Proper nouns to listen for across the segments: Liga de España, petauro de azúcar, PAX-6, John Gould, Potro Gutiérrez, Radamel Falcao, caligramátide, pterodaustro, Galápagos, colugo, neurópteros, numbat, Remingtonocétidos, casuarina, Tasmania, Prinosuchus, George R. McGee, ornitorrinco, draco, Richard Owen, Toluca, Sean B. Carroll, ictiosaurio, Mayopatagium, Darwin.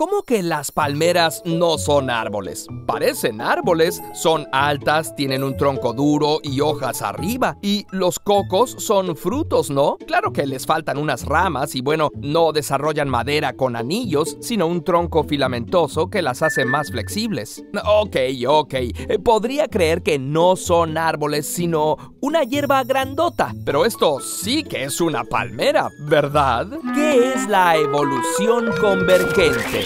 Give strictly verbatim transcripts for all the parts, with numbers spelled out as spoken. ¿Cómo que las palmeras no son árboles? Parecen árboles, son altas, tienen un tronco duro y hojas arriba. Y los cocos son frutos, ¿no? Claro que les faltan unas ramas y bueno, no desarrollan madera con anillos, sino un tronco filamentoso que las hace más flexibles. Ok, ok, podría creer que no son árboles, sino una hierba grandota. Pero esto sí que es una palmera, ¿verdad? ¿Qué es la evolución convergente?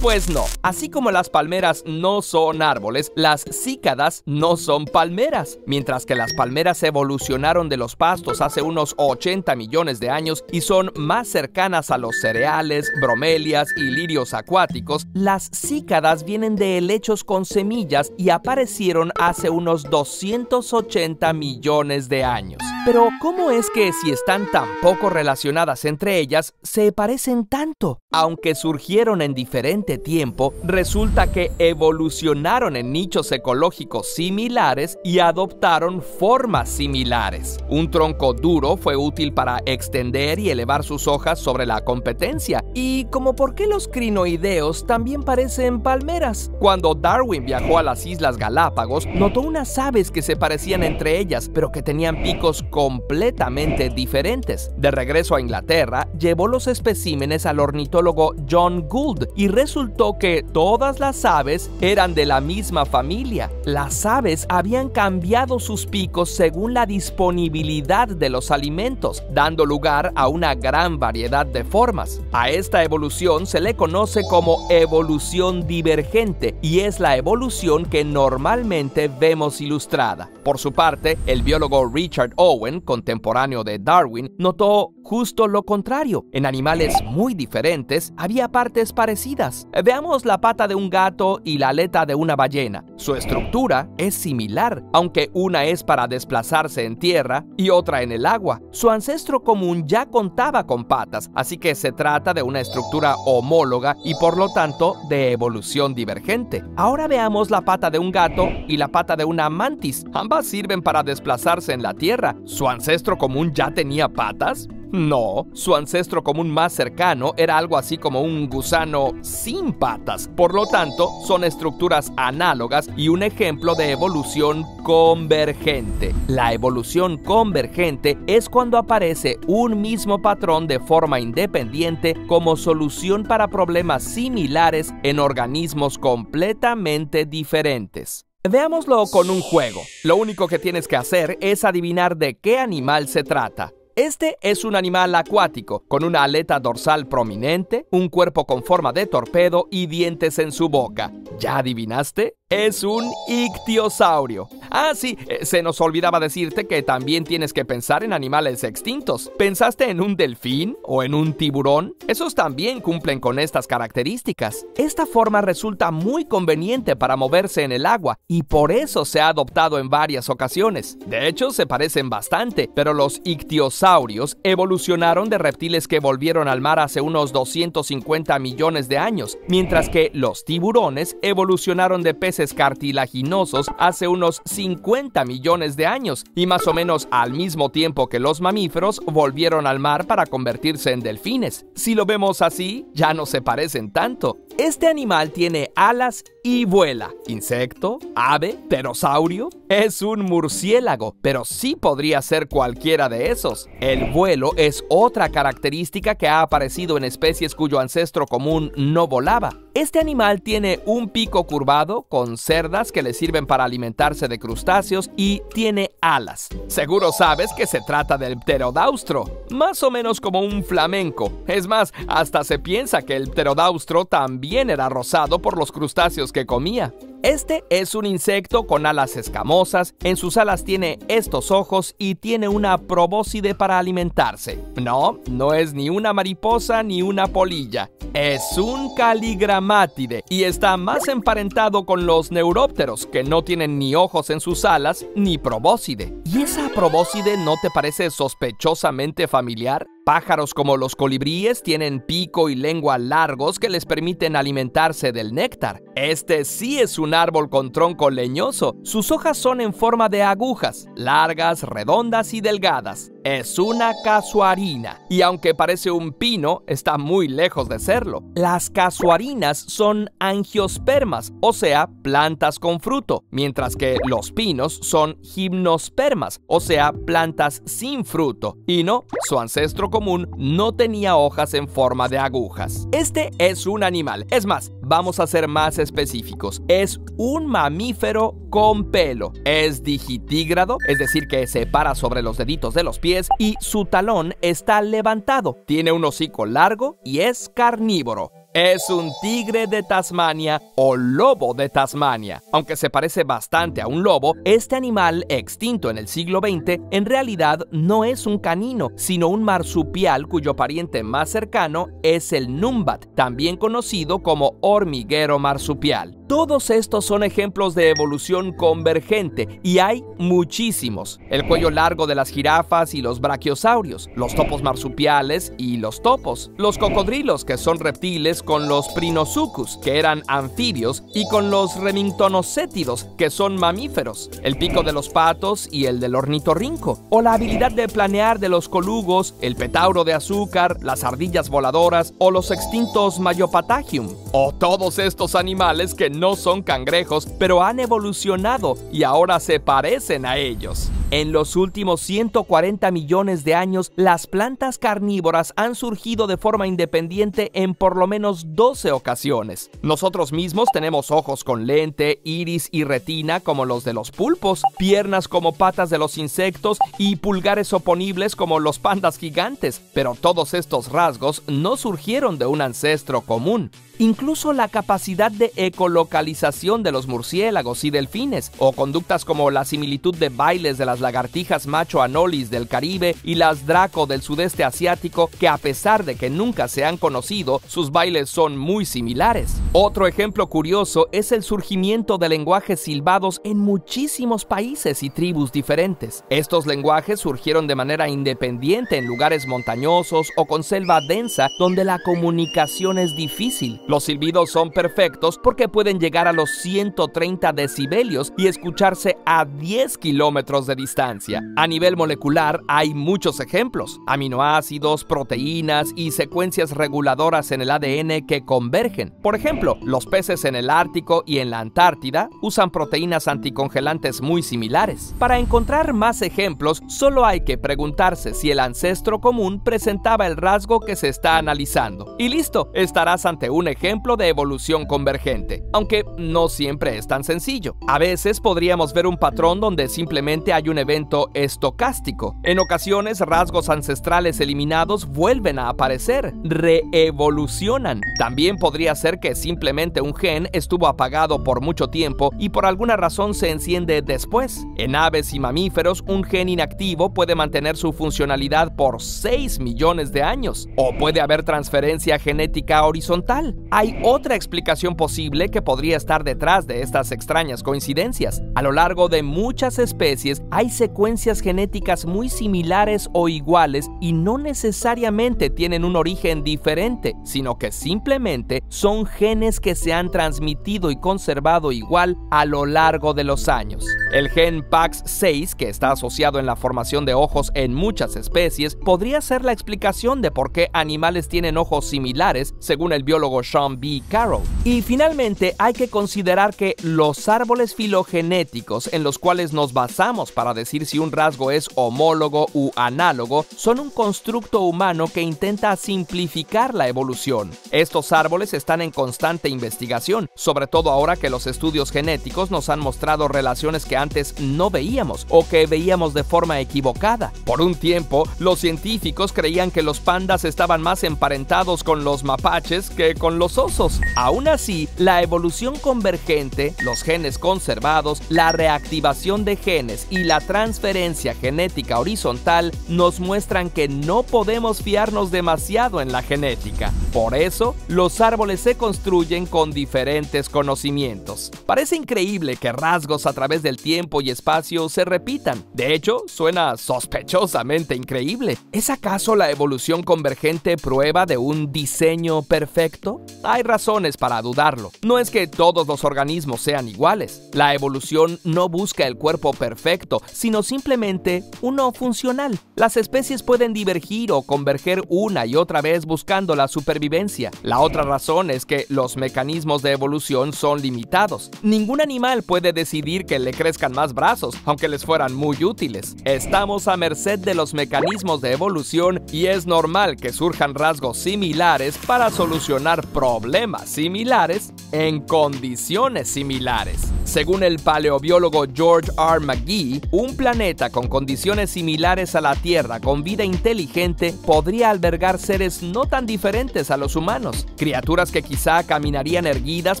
Pues no, así como las palmeras no son árboles, las cícadas no son palmeras. Mientras que las palmeras evolucionaron de los pastos hace unos ochenta millones de años y son más cercanas a los cereales, bromelias y lirios acuáticos, las cícadas vienen de helechos con semillas y aparecieron hace unos doscientos ochenta millones de años. Pero, ¿cómo es que si están tan poco relacionadas entre ellas, se parecen tanto? Aunque surgieron en diferentes tiempo, resulta que evolucionaron en nichos ecológicos similares y adoptaron formas similares. Un tronco duro fue útil para extender y elevar sus hojas sobre la competencia. Y como por qué los crinoideos también parecen palmeras. Cuando Darwin viajó a las Islas Galápagos, notó unas aves que se parecían entre ellas, pero que tenían picos completamente diferentes. De regreso a Inglaterra, llevó los especímenes al ornitólogo John Gould y resultó Resultó que todas las aves eran de la misma familia. Las aves habían cambiado sus picos según la disponibilidad de los alimentos, dando lugar a una gran variedad de formas. A esta evolución se le conoce como evolución divergente y es la evolución que normalmente vemos ilustrada. Por su parte, el biólogo Richard Owen, contemporáneo de Darwin, notó justo lo contrario. En animales muy diferentes había partes parecidas. Veamos la pata de un gato y la aleta de una ballena. Su estructura es similar, aunque una es para desplazarse en tierra y otra en el agua. Su ancestro común ya contaba con patas, así que se trata de una estructura homóloga y por lo tanto de evolución divergente. Ahora veamos la pata de un gato y la pata de una mantis. Ambas sirven para desplazarse en la tierra. ¿Su ancestro común ya tenía patas? No, su ancestro común más cercano era algo así como un gusano sin patas. Por lo tanto, son estructuras análogas y un ejemplo de evolución convergente. La evolución convergente es cuando aparece un mismo patrón de forma independiente como solución para problemas similares en organismos completamente diferentes. Veámoslo con un juego. Lo único que tienes que hacer es adivinar de qué animal se trata. Este es un animal acuático, con una aleta dorsal prominente, un cuerpo con forma de torpedo y dientes en su boca. ¿Ya adivinaste? Es un ictiosaurio. Ah, sí, se nos olvidaba decirte que también tienes que pensar en animales extintos. ¿Pensaste en un delfín o en un tiburón? Esos también cumplen con estas características. Esta forma resulta muy conveniente para moverse en el agua y por eso se ha adoptado en varias ocasiones. De hecho, se parecen bastante, pero los ictiosaurios evolucionaron de reptiles que volvieron al mar hace unos doscientos cincuenta millones de años, mientras que los tiburones evolucionaron de peces cartilaginosos hace unos cincuenta millones de años y más o menos al mismo tiempo que los mamíferos volvieron al mar para convertirse en delfines. Si lo vemos así, ya no se parecen tanto. Este animal tiene alas y vuela. ¿Insecto? ¿Ave? ¿Pterosaurio? Es un murciélago, pero sí podría ser cualquiera de esos. El vuelo es otra característica que ha aparecido en especies cuyo ancestro común no volaba. Este animal tiene un pico curvado con cerdas que le sirven para alimentarse de crustáceos y tiene alas. Seguro sabes que se trata del pterodaustro, más o menos como un flamenco. Es más, hasta se piensa que el pterodaustro también era rosado por los crustáceos que comía. Este es un insecto con alas escamosas, en sus alas tiene estos ojos y tiene una probóscide para alimentarse. No, no es ni una mariposa ni una polilla. Es un caligramátide y está más emparentado con los neurópteros, que no tienen ni ojos en sus alas ni probóscide. ¿Y esa probóscide no te parece sospechosamente familiar? Pájaros como los colibríes tienen pico y lengua largos que les permiten alimentarse del néctar. Este sí es un un árbol con tronco leñoso. Sus hojas son en forma de agujas, largas, redondas y delgadas. Es una casuarina, y aunque parece un pino, está muy lejos de serlo. Las casuarinas son angiospermas, o sea, plantas con fruto, mientras que los pinos son gimnospermas, o sea, plantas sin fruto. Y no, su ancestro común no tenía hojas en forma de agujas. Este es un animal, es más, vamos a ser más específicos. Es un mamífero con pelo. Es digitígrado, es decir, que se para sobre los deditos de los pies y su talón está levantado. Tiene un hocico largo y es carnívoro. Es un tigre de Tasmania o lobo de Tasmania. Aunque se parece bastante a un lobo, este animal extinto en el siglo veinte en realidad no es un canino, sino un marsupial cuyo pariente más cercano es el numbat, también conocido como hormiguero marsupial. Todos estos son ejemplos de evolución convergente y hay muchísimos. El cuello largo de las jirafas y los brachiosaurios, los topos marsupiales y los topos, los cocodrilos que son reptiles con los Prinosuchus que eran anfibios y con los Remingtonocétidos que son mamíferos, el pico de los patos y el del ornitorrinco o la habilidad de planear de los colugos, el petauro de azúcar, las ardillas voladoras o los extintos Mayopatagium o todos estos animales que no no son cangrejos, pero han evolucionado y ahora se parecen a ellos. En los últimos ciento cuarenta millones de años, las plantas carnívoras han surgido de forma independiente en por lo menos doce ocasiones. Nosotros mismos tenemos ojos con lente, iris y retina como los de los pulpos, piernas como patas de los insectos y pulgares oponibles como los pandas gigantes, pero todos estos rasgos no surgieron de un ancestro común. Incluso la capacidad de ecolocalización de los murciélagos y delfines, o conductas como la similitud de bailes de las lagartijas macho anolis del Caribe y las draco del sudeste asiático, que a pesar de que nunca se han conocido, sus bailes son muy similares. Otro ejemplo curioso es el surgimiento de lenguajes silbados en muchísimos países y tribus diferentes. Estos lenguajes surgieron de manera independiente en lugares montañosos o con selva densa donde la comunicación es difícil. Los silbidos son perfectos porque pueden llegar a los ciento treinta decibelios y escucharse a diez kilómetros de distancia. A nivel molecular hay muchos ejemplos: aminoácidos, proteínas y secuencias reguladoras en el A D N que convergen. Por ejemplo, los peces en el Ártico y en la Antártida usan proteínas anticongelantes muy similares. Para encontrar más ejemplos, solo hay que preguntarse si el ancestro común presentaba el rasgo que se está analizando. Y listo, estarás ante un ejemplo ejemplo de evolución convergente, aunque no siempre es tan sencillo. A veces podríamos ver un patrón donde simplemente hay un evento estocástico. En ocasiones, rasgos ancestrales eliminados vuelven a aparecer, reevolucionan. También podría ser que simplemente un gen estuvo apagado por mucho tiempo y por alguna razón se enciende después. En aves y mamíferos, un gen inactivo puede mantener su funcionalidad por seis millones de años, o puede haber transferencia genética horizontal. Hay otra explicación posible que podría estar detrás de estas extrañas coincidencias. A lo largo de muchas especies hay secuencias genéticas muy similares o iguales y no necesariamente tienen un origen diferente, sino que simplemente son genes que se han transmitido y conservado igual a lo largo de los años. El gen PAX seis, que está asociado en la formación de ojos en muchas especies, podría ser la explicación de por qué animales tienen ojos similares, según el biólogo Sean B. Carroll. Y finalmente hay que considerar que los árboles filogenéticos en los cuales nos basamos para decir si un rasgo es homólogo u análogo son un constructo humano que intenta simplificar la evolución. Estos árboles están en constante investigación, sobre todo ahora que los estudios genéticos nos han mostrado relaciones que antes no veíamos o que veíamos de forma equivocada. Por un tiempo, los científicos creían que los pandas estaban más emparentados con los mapaches que con los osos. Aún así, la evolución convergente, los genes conservados, la reactivación de genes y la transferencia genética horizontal nos muestran que no podemos fiarnos demasiado en la genética. Por eso, los árboles se construyen con diferentes conocimientos. Parece increíble que rasgos a través del tiempo y espacio se repitan. De hecho, suena sospechosamente increíble. ¿Es acaso la evolución convergente prueba de un diseño perfecto? Hay razones para dudarlo. No es que todos los organismos sean iguales. La evolución no busca el cuerpo perfecto, sino simplemente uno funcional. Las especies pueden divergir o converger una y otra vez buscando la supervivencia. La otra razón es que los mecanismos de evolución son limitados. Ningún animal puede decidir que le crezcan más brazos, aunque les fueran muy útiles. Estamos a merced de los mecanismos de evolución y es normal que surjan rasgos similares para solucionar problemas similares en condiciones similares. Según el paleobiólogo George R. McGee, un planeta con condiciones similares a la Tierra con vida inteligente podría albergar seres no tan diferentes a los humanos, criaturas que quizá caminarían erguidas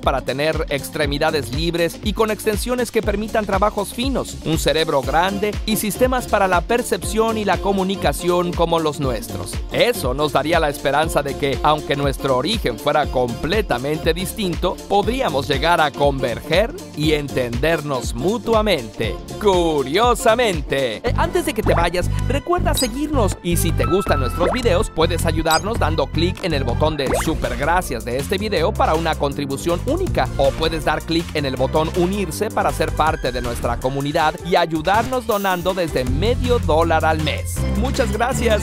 para tener extremidades libres y con extensiones que permitan trabajos finos, un cerebro grande y sistemas para la percepción y la comunicación como los nuestros. Eso nos daría la esperanza de que, aunque nuestro origen fuera completamente distinto, podríamos llegar a converger y entendernos mutuamente, curiosamente. Eh, antes de que te vayas, recuerda seguirnos y si te gustan nuestros videos, puedes ayudarnos dando clic en el botón de super gracias de este video para una contribución única o puedes dar clic en el botón unirse para ser parte de nuestra comunidad y ayudarnos donando desde medio dólar al mes. Muchas gracias.